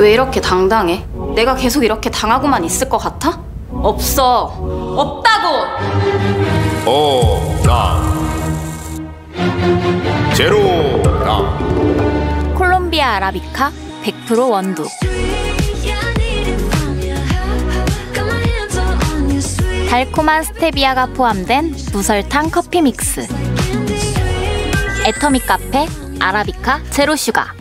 왜 이렇게 당당해? 내가 계속 이렇게 당하고만 있을 것 같아? 없어! 없다고! 오랑 제로랑 콜롬비아 아라비카 100% 원두. 달콤한 스테비아가 포함된 무설탕 커피 믹스. 에터미 카페 아라비카 제로 슈가.